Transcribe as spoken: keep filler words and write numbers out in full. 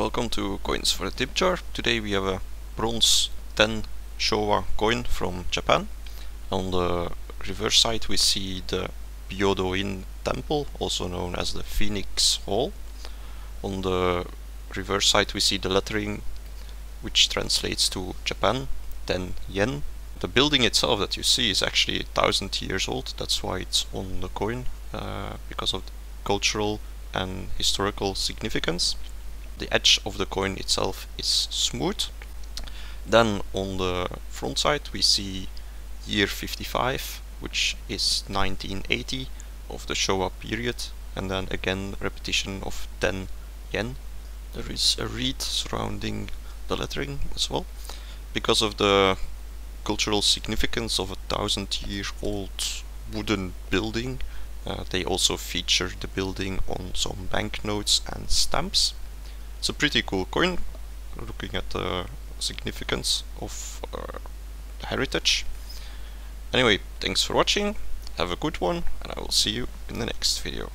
Welcome to Coins for a Tip Jar. Today we have a bronze ten Shōwa coin from Japan. On the reverse side we see the Byōdō-in temple, also known as the Phoenix Hall. On the reverse side we see the lettering which translates to Japan, ten yen. The building itself that you see is actually a thousand years old, that's why it's on the coin, uh, because of the cultural and historical significance. The edge of the coin itself is smooth. Then on the front side we see year fifty-five, which is nineteen eighty, of the Shōwa period, and then again repetition of ten yen. There is a reed surrounding the lettering as well. Because of the cultural significance of a thousand year old wooden building, uh, they also feature the building on some banknotes and stamps. It's a pretty cool coin, looking at the significance of uh, heritage. Anyway, thanks for watching, have a good one, and I will see you in the next video.